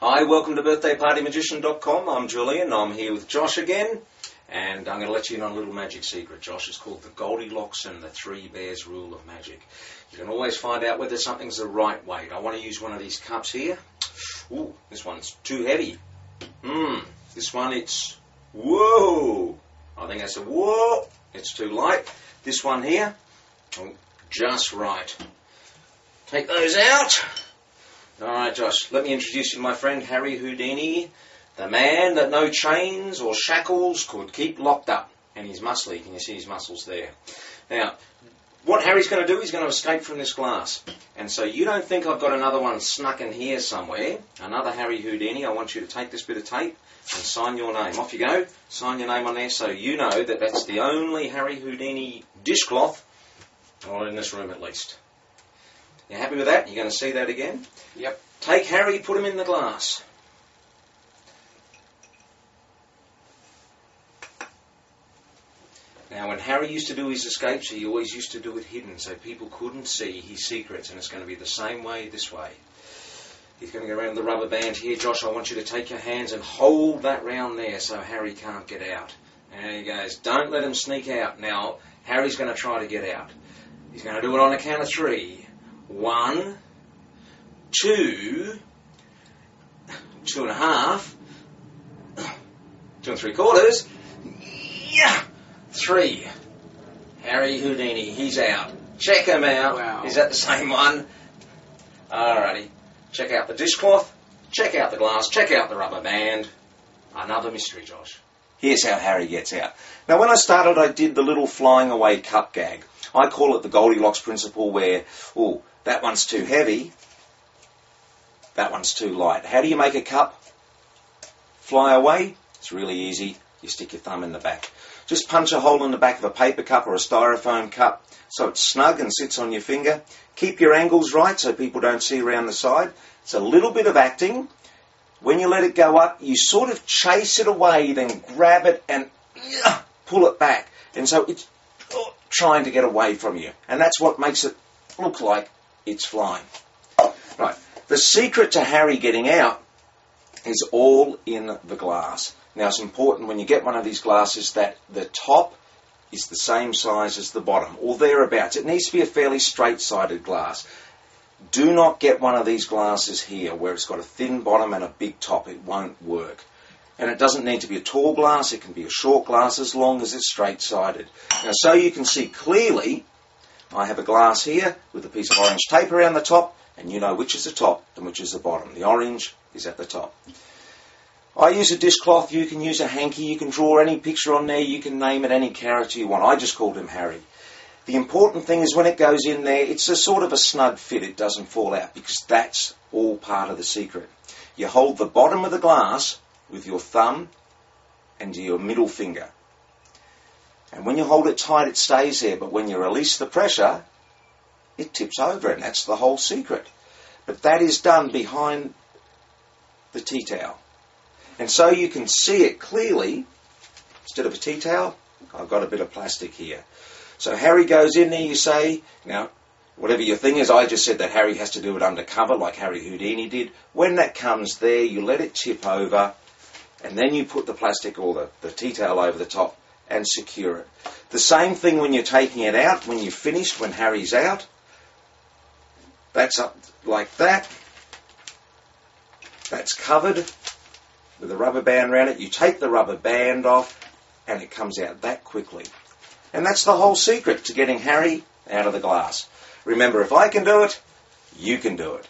Hi, welcome to birthdaypartymagician.com. I'm Julian. I'm here with Josh again, and I'm going to let you in on a little magic secret, Josh. It's called the Goldilocks and the Three Bears Rule of Magic. You can always find out whether something's the right weight. I want to use one of these cups here. Ooh, this one's too heavy. This one, it's... Whoa! I think that's a whoa. It's too light. This one here, oh, just right. Take those out. Alright Josh, let me introduce you to my friend Harry Houdini, the man that no chains or shackles could keep locked up. And he's muscly, can you see his muscles there? Now, what Harry's going to do, he's going to escape from this glass. And so you don't think I've got another one snuck in here somewhere, another Harry Houdini. I want you to take this bit of tape and sign your name. Off you go, sign your name on there so you know that that's the only Harry Houdini dishcloth, or in this room at least. You happy with that? You're going to see that again? Yep. Take Harry, put him in the glass. Now, when Harry used to do his escapes, he always used to do it hidden, so people couldn't see his secrets, and it's going to be the same way this way. He's going to go around the rubber band here. Josh, I want you to take your hands and hold that round there so Harry can't get out. There he goes. Don't let him sneak out. Now, Harry's going to try to get out. He's going to do it on a count of three. 1, 2, 2 and a half, 2 and 3/4, yeah, 3. Harry Houdini, he's out. Check him out. Wow. Is that the same one? Alrighty. Check out the dishcloth, check out the glass, check out the rubber band. Another mystery, Josh. Here's how Harry gets out. Now, when I started, I did the little flying away cup gag. I call it the Goldilocks principle, where, oh, that one's too heavy, that one's too light. How do you make a cup fly away? It's really easy. You stick your thumb in the back. Just punch a hole in the back of a paper cup or a styrofoam cup so it's snug and sits on your finger. Keep your angles right so people don't see around the side. It's a little bit of acting. When you let it go up, you sort of chase it away, then grab it and pull it back. And so it's trying to get away from you. And that's what makes it look like it's flying. Right. The secret to Harry getting out is all in the glass. Now, it's important when you get one of these glasses that the top is the same size as the bottom, or thereabouts. It needs to be a fairly straight-sided glass. Do not get one of these glasses here where it's got a thin bottom and a big top. It won't work. And it doesn't need to be a tall glass. It can be a short glass as long as it's straight-sided. Now, so you can see clearly, I have a glass here with a piece of orange tape around the top, and you know which is the top and which is the bottom. The orange is at the top. I use a dishcloth. You can use a hanky. You can draw any picture on there. You can name it any character you want. I just called him Harry. The important thing is when it goes in there, it's a sort of a snug fit. It doesn't fall out, because that's all part of the secret. You hold the bottom of the glass with your thumb and your middle finger. And when you hold it tight, it stays there. But when you release the pressure, it tips over. And that's the whole secret. But that is done behind the tea towel. And so you can see it clearly. Instead of a tea towel, I've got a bit of plastic here. So Harry goes in there, you say, now, whatever your thing is, I just said that Harry has to do it undercover, like Harry Houdini did. When that comes there, you let it tip over, and then you put the plastic or the tea towel over the top and secure it. The same thing when you're taking it out, when you've finished, when Harry's out. That's up like that. That's covered with a rubber band around it. You take the rubber band off, and it comes out that quickly. And that's the whole secret to getting Harry out of the glass. Remember, if I can do it, you can do it.